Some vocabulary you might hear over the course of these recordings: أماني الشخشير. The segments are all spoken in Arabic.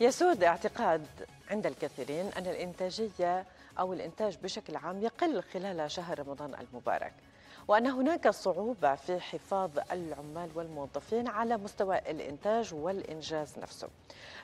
يسود اعتقاد عند الكثيرين أن الإنتاجية أو الإنتاج بشكل عام يقل خلال شهر رمضان المبارك، وأن هناك صعوبة في حفاظ العمال والموظفين على مستوى الإنتاج والإنجاز نفسه.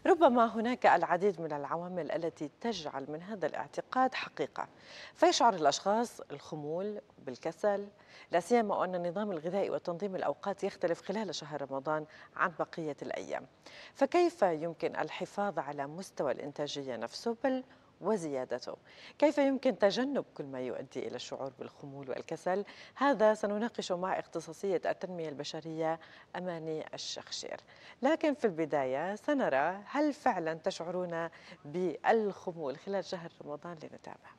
ربما هناك العديد من العوامل التي تجعل من هذا الاعتقاد حقيقة، فيشعر الأشخاص الخمول بالكسل، لا سيما وأن النظام الغذائي وتنظيم الأوقات يختلف خلال شهر رمضان عن بقية الأيام. فكيف يمكن الحفاظ على مستوى الإنتاجية نفسه بل وزيادته؟ كيف يمكن تجنب كل ما يؤدي إلى الشعور بالخمول والكسل؟ هذا سنناقشه مع اختصاصية التنمية البشرية أماني الشخشير. لكن في البداية سنرى هل فعلا تشعرون بالخمول خلال شهر رمضان؟ لنتابع.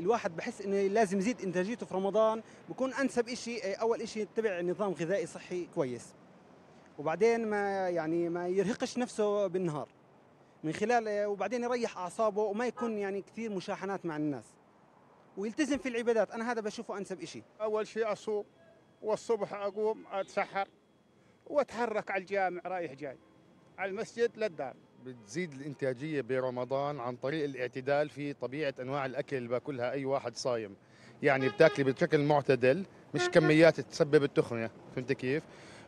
الواحد بحس انه لازم يزيد انتاجيته في رمضان، بكون انسب شيء اول شيء يتبع نظام غذائي صحي كويس، وبعدين ما يرهقش نفسه بالنهار من خلال، وبعدين يريح اعصابه وما يكون كثير مشاحنات مع الناس، ويلتزم في العبادات. انا هذا بشوفه انسب شيء. اول شيء اصوم، والصبح اقوم اتسحر واتحرك على الجامع، رايح جاي على المسجد للدار. بتزيد الانتاجيه برمضان عن طريق الاعتدال في طبيعه انواع الاكل اللي باكلها اي واحد صايم، بتاكلي بشكل معتدل، مش كميات تسبب التخنه، فهمت كيف؟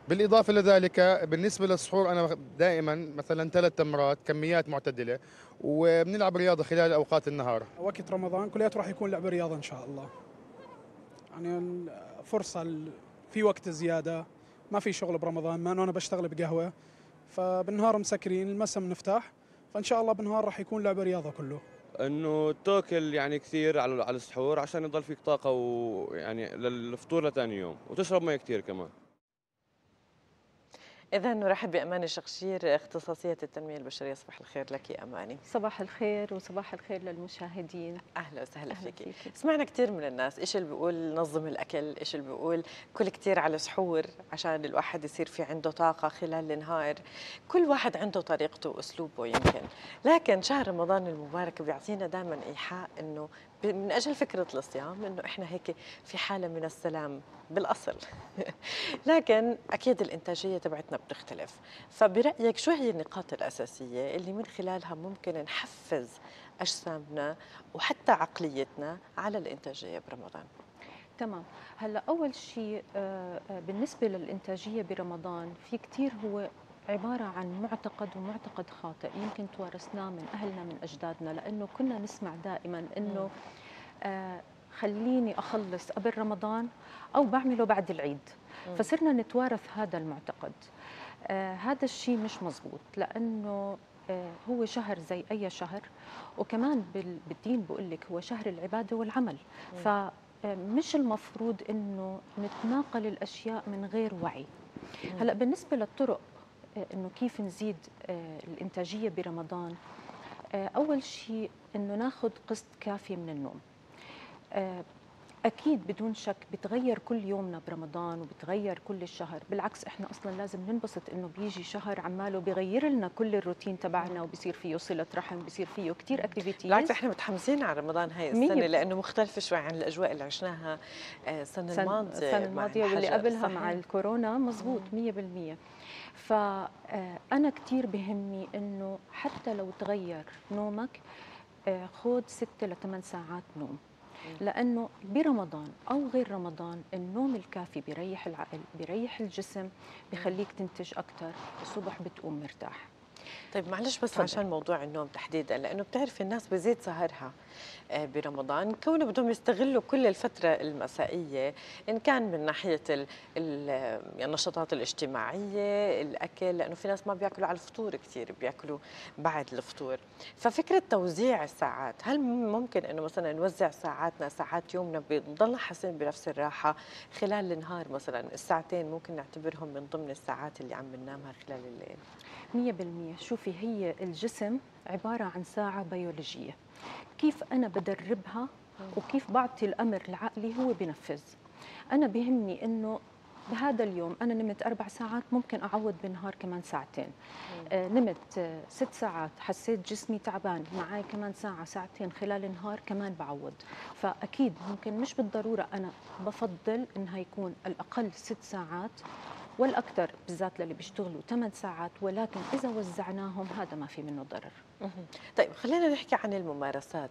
بالاضافه لذلك بالنسبه للسحور انا دائما مثلا 3 تمرات، كميات معتدله، وبنلعب رياضه خلال اوقات النهار. وقت رمضان كلياته راح يكون لعب رياضه ان شاء الله. فرصه في وقت زياده، ما في شغل برمضان، ما انا بشتغل بقهوه، فبالنهار مسكرين، المساء بنفتح، فان شاء الله بالنهار راح يكون لعب رياضه كله. انه تاكل كثير على السحور عشان يضل فيك طاقه للفطور لثاني يوم، وتشرب مي كثير كمان. إذا نرحب بأماني الشخشير اختصاصية التنمية البشرية. صباح الخير لك يا أماني. صباح الخير وصباح الخير للمشاهدين. أهلا وسهلا فيكي. سمعنا كثير من الناس، إيش اللي بيقول نظم الأكل، إيش اللي بيقول كل كثير على سحور عشان الواحد يصير في عنده طاقة خلال النهار. كل واحد عنده طريقته وأسلوبه يمكن، لكن شهر رمضان المبارك بيعطينا دائما إيحاء إنه من أجل فكرة الصيام إنه إحنا هيك في حالة من السلام بالأصل. لكن أكيد الإنتاجية تبعتنا بتختلف، فبرأيك شو هي النقاط الأساسية اللي من خلالها ممكن نحفز أجسامنا وحتى عقليتنا على الإنتاجية برمضان؟ تمام. هلا أول شيء بالنسبة للإنتاجية برمضان في كتير هو عبارة عن معتقد، ومعتقد خاطئ يمكن توارثناه من أهلنا من أجدادنا، لأنه كنا نسمع دائما أنه خليني أخلص قبل رمضان أو بعمله بعد العيد، فصرنا نتوارث هذا المعتقد. هذا الشيء مش مزبوط، لأنه هو شهر زي أي شهر، وكمان بالدين بقول لك هو شهر العبادة والعمل، فمش المفروض أنه نتناقل الأشياء من غير وعي. هلأ بالنسبة للطرق أنه كيف نزيد الإنتاجية برمضان، أول شيء أنه ناخذ قسط كافي من النوم. أكيد بدون شك بتغير كل يومنا برمضان وبتغير كل الشهر، بالعكس إحنا أصلاً لازم ننبسط إنه بيجي شهر عماله بيغير لنا كل الروتين تبعنا، وبيصير فيه صلة رحم، بيصير فيه كتير أكتيفيتيز. بالعكس إحنا متحمسين على رمضان هاي السنة، لأنه مختلفة شوي عن الأجواء اللي عشناها السنة الماضية واللي قبلها مع الكورونا. مزبوط 100%. فأنا كتير بهمني إنه حتى لو تغير نومك خود 6 ل 8 ساعات نوم، لأنه برمضان أو غير رمضان النوم الكافي بيريح العقل، بيريح الجسم، بيخليك تنتج أكتر، الصبح بتقوم مرتاح. طيب معلش بس صدر. عشان موضوع النوم تحديدا، لأنه بتعرف الناس بزيد سهرها برمضان كونه بدهم يستغلوا كل الفترة المسائية، إن كان من ناحية النشاطات الاجتماعية، الأكل، لأنه في ناس ما بيأكلوا على الفطور كثير، بيأكلوا بعد الفطور. ففكرة توزيع الساعات، هل ممكن أنه مثلا نوزع ساعاتنا، ساعات يومنا بنضل حاسين بنفس الراحة خلال النهار؟ مثلا الساعتين ممكن نعتبرهم من ضمن الساعات اللي عم ننامها خلال الليل. 100%. شوفي هي الجسم عبارة عن ساعة بيولوجية، كيف أنا بدربها وكيف بعطي الأمر لعقلي هو بنفذ. أنا بهمني أنه بهذا اليوم أنا نمت 4 ساعات، ممكن أعوض بنهار كمان 2 ساعات. نمت 6 ساعات، حسيت جسمي تعبان، معي كمان 1 ساعة 2 ساعات خلال النهار كمان بعوض. فأكيد ممكن مش بالضرورة، أنا بفضل أنها يكون الأقل 6 ساعات والأكثر بالذات للي بيشتغلوا 8 ساعات، ولكن إذا وزعناهم هذا ما في منه ضرر. طيب خلينا نحكي عن الممارسات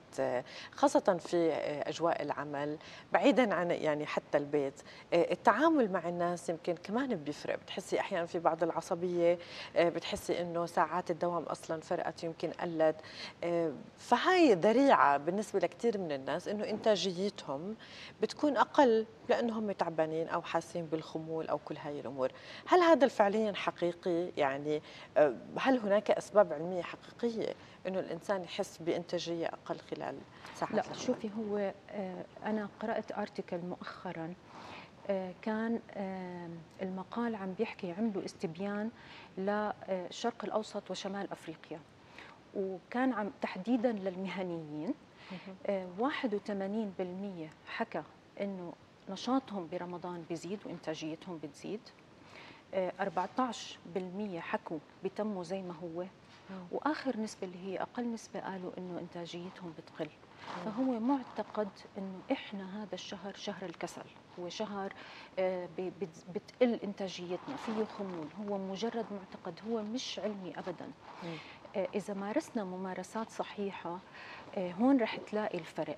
خاصة في أجواء العمل بعيدا عن يعني حتى البيت، التعامل مع الناس يمكن كمان بيفرق، بتحسي أحيانا في بعض العصبية، بتحسي إنه ساعات الدوام أصلا فرقت يمكن قلت، فهاي ذريعة بالنسبة لكثير من الناس إنه إنتاجيتهم بتكون أقل لأنهم تعبانين أو حاسين بالخمول أو كل هاي الأمور. هل هذا فعليا حقيقي؟ يعني هل هناك أسباب علمية حقيقية إنه الإنسان يحس بإنتاجية أقل خلال ساعات؟ لا شوفي، هو أنا قرأت أرتيكل مؤخرا كان المقال عم بيحكي، عملوا استبيان للشرق الأوسط وشمال أفريقيا، وكان عم تحديدا للمهنيين 81% حكى إنه نشاطهم برمضان بيزيد وإنتاجيتهم بتزيد، 14% حكوا بتموا زي ما هو، وآخر نسبة اللي هي أقل نسبة قالوا إنه إنتاجيتهم بتقل. فهو معتقد إنه إحنا هذا الشهر شهر الكسل، هو شهر بتقل إنتاجيتنا، فيه خمول، هو مجرد معتقد، هو مش علمي أبداً. إذا مارسنا ممارسات صحيحة هون رح تلاقي الفرق.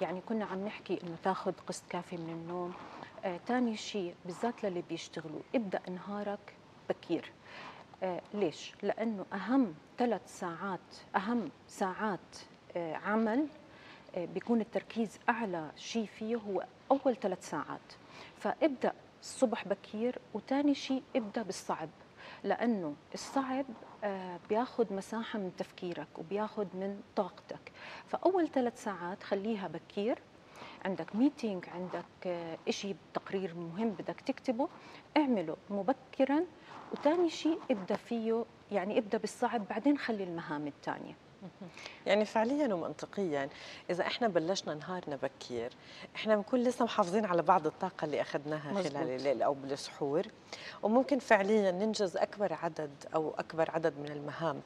يعني كنا عم نحكي إنه تاخذ قسط كافي من النوم، تاني شيء بالذات للي بيشتغلوا ابدأ نهارك بكير. ليش؟ لأنه أهم 3 ساعات، أهم ساعات عمل بيكون التركيز أعلى شيء فيه هو أول 3 ساعات، فابدأ الصبح بكير. وتاني شيء ابدأ بالصعب، لأنه الصعب بياخد مساحة من تفكيرك وبياخد من طاقتك، فأول 3 ساعات خليها بكير، عندك ميتينج، عندك إشي تقرير مهم بدك تكتبه اعمله مبكرا، وتاني شيء ابدأ فيه، يعني ابدأ بالصعب بعدين خلي المهام التانية. يعني فعليا ومنطقيا إذا إحنا بلشنا نهارنا بكير إحنا بنكون لسه محافظين على بعض الطاقة اللي أخذناها مزبوط. خلال الليل أو بالسحور، وممكن فعليا ننجز أكبر عدد أو أكبر عدد من المهام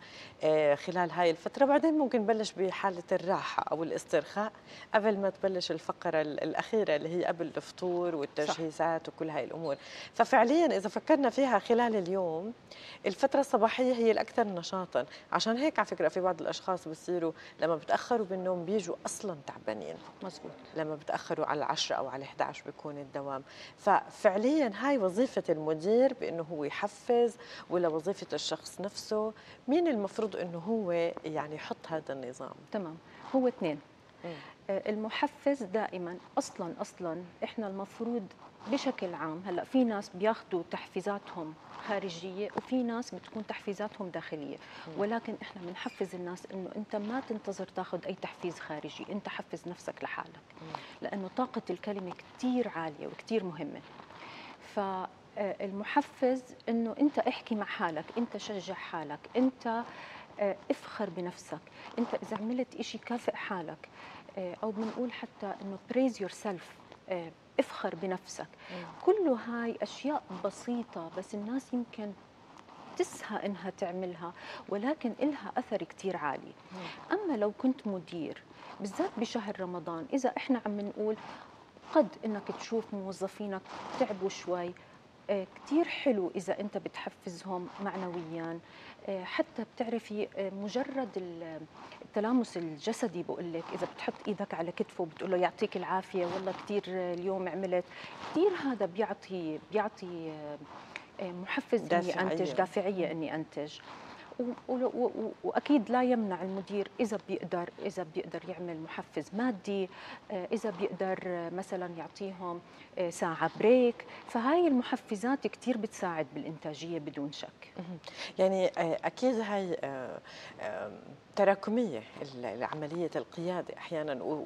خلال هاي الفترة. بعدين ممكن نبلش بحالة الراحة أو الاسترخاء قبل ما تبلش الفقرة الأخيرة اللي هي قبل الفطور والتجهيزات وكل هاي الأمور. ففعليا إذا فكرنا فيها خلال اليوم الفترة الصباحية هي الأكثر نشاطا، عشان هيك على فكرة في بعض الأشخاص خاص بصيروا لما بتاخروا بالنوم بيجوا اصلا تعبانين. مزبوط. لما بتاخروا على 10 او على 11 بيكون الدوام. ففعليا هاي وظيفه المدير بانه هو يحفز، ولا وظيفه الشخص نفسه مين المفروض انه هو يعني يحط هذا النظام؟ تمام، هو 2. المحفز دائما اصلا احنا المفروض بشكل عام، هلا في ناس بياخذوا تحفيزاتهم خارجيه وفي ناس بتكون تحفيزاتهم داخليه، ولكن احنا بنحفز الناس انه انت ما تنتظر تاخذ اي تحفيز خارجي، انت حفز نفسك لحالك، لانه طاقه الكلمه كثير عاليه وكثير مهمه. فالمحفز انه انت احكي مع حالك، انت شجع حالك، انت افخر بنفسك، انت اذا عملت شيء كافئ حالك، او بنقول حتى انه praise yourself، افخر بنفسك. كله هاي أشياء بسيطة بس الناس يمكن تسهى إنها تعملها، ولكن إلها أثر كتير عالي. أما لو كنت مدير بالذات بشهر رمضان، إذا إحنا عم نقول قد إنك تشوف موظفينك تعبوا شوي، كتير حلو إذا أنت بتحفزهم معنوياً، حتى بتعرفي مجرد التلامس الجسدي بقول لك، إذا بتحط إيدك على كتفه بتقول له يعطيك العافية والله كتير اليوم عملت كتير، هذا بيعطي محفز إني أنتج، دافعية إني أنتج. وأكيد لا يمنع المدير إذا بيقدر يعمل محفز مادي، إذا بيقدر مثلا يعطيهم ساعة بريك، فهاي المحفزات كتير بتساعد بالإنتاجية بدون شك. يعني أكيد هاي تراكمية لعملية القيادة أحيانا،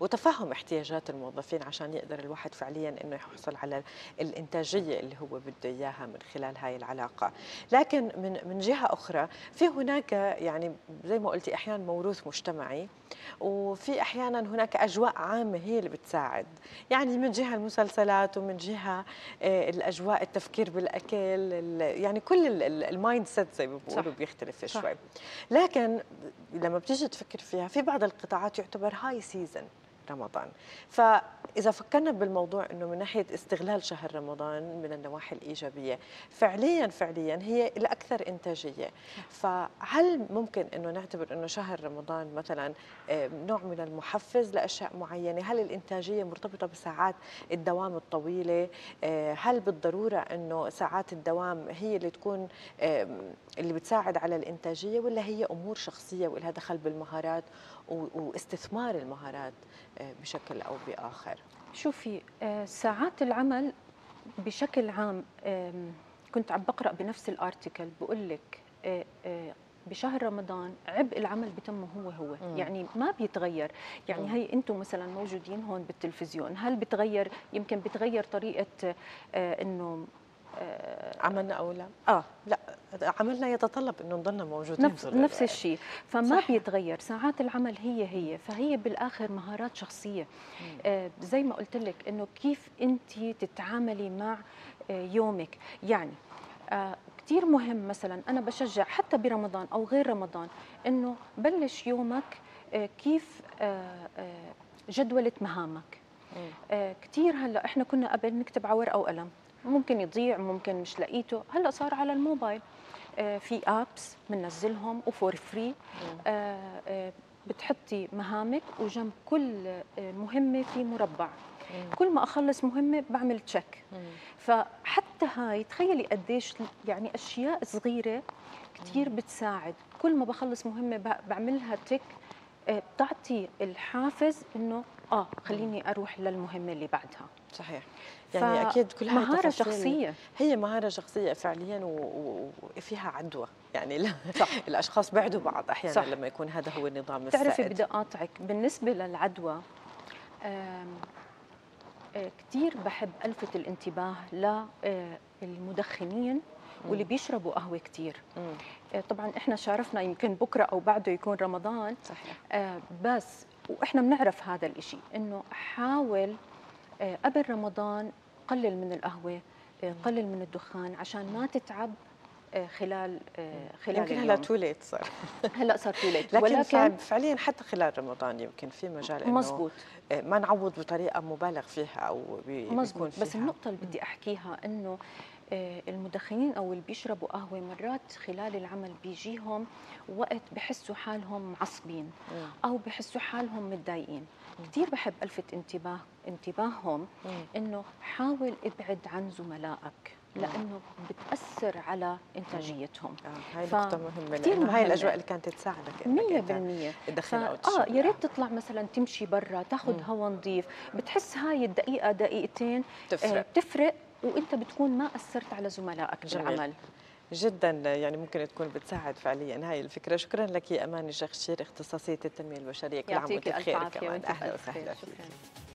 وتفهم احتياجات الموظفين عشان يقدر الواحد فعليا أنه يحصل على الإنتاجية اللي هو بده إياها من خلال هاي العلاقة. لكن من جهة أخرى في هناك يعني زي ما قلتي أحيانا موروث مجتمعي، وفي أحيانا هناك أجواء عامة هي اللي بتساعد، يعني من جهة المسلسلات ومن جهة الأجواء، التفكير بالأكل، يعني كل المايند سيت زي ما بيقولوا بيختلف شوي. لكن لما بتيجي تفكر فيها في بعض القطاعات يعتبر هاي سيزن رمضان. فإذا فكرنا بالموضوع أنه من ناحية استغلال شهر رمضان من النواحي الإيجابية، فعليا هي الأكثر إنتاجية. فهل ممكن أنه نعتبر أنه شهر رمضان مثلا نوع من المحفز لأشياء معينة؟ هل الإنتاجية مرتبطة بساعات الدوام الطويلة؟ هل بالضرورة أنه ساعات الدوام هي اللي تكون اللي بتساعد على الإنتاجية، ولا هي أمور شخصية ولها دخل بالمهارات واستثمار المهارات بشكل أو بآخر؟ شوفي، ساعات العمل بشكل عام، كنت عم بقرأ بنفس الارتيكل بقول لك بشهر رمضان عبء العمل بتمه هو يعني ما بيتغير. يعني هي انتم مثلا موجودين هون بالتلفزيون، هل بتغير؟ يمكن بتغير طريقة انه عملنا او لا؟ لا، عملنا يتطلب انه نضلنا موجودين نفس الشيء، فما بيتغير. ساعات العمل هي فهي بالاخر مهارات شخصيه. زي ما قلت لك انه كيف انت تتعاملي مع يومك. يعني كثير مهم مثلا، انا بشجع حتى برمضان او غير رمضان انه بلش يومك كيف جدولة مهامك. كثير هلا احنا كنا قبل نكتب على ورقه وقلم، ممكن يضيع، ممكن مش لقيته، هلا صار على الموبايل، في ابس بننزلهم وفور فري، بتحطي مهامك وجنب كل مهمه في مربع، كل ما اخلص مهمه بعمل تشيك. فحتى هاي تخيلي قديش يعني اشياء صغيره كثير بتساعد. كل ما بخلص مهمه بعملها تيك، بتعطي الحافز انه خليني اروح للمهمه اللي بعدها. صحيح، يعني اكيد كلها مهاره شخصيه، هي مهاره شخصيه فعليا وفيها عدوى. يعني الاشخاص بعدوا بعض احيانا. صح. لما يكون هذا هو النظام السائد. بتعرفي، بدي اقاطعك بالنسبه للعدوى، كثير بحب الفت الانتباه للمدخنين واللي بيشربوا قهوه كثير. طبعا احنا شارفنا يمكن بكره او بعده يكون رمضان. صحيح. بس واحنا بنعرف هذا الشيء، انه حاول قبل رمضان قلل من القهوه، قلل من الدخان، عشان ما تتعب خلال يمكن اليوم. هلا تو ليت صار. هلا صار تو ليت، ولكن فعليا حتى خلال رمضان يمكن في مجال انه مزبوط ما نعوض بطريقه مبالغ فيها او بيكون فيها. بس النقطه اللي بدي احكيها انه المدخنين او اللي بيشربوا قهوه مرات خلال العمل بيجيهم وقت بحسوا حالهم معصبين او بحسوا حالهم متضايقين. كثير بحب الفت انتباههم انه حاول ابعد عن زملائك، لانه بتاثر على انتاجيتهم. هاي نقطه مهمه، لانه هاي الاجواء اللي كانت تساعدك 100% تدخل او تشتغل. يا ريت تطلع مثلا تمشي برا، تاخذ هواء نظيف، بتحس هاي الدقيقه دقيقتين بتفرق، وانت بتكون ما اثرت على زملائك بالعمل جدا. يعني ممكن تكون بتساعد فعليا هاي الفكره. شكرا لك يا اماني الشخشير، اختصاصيه التنميه البشريه. كل عام وانت بخير. كمان اهلا وسهلا فيك.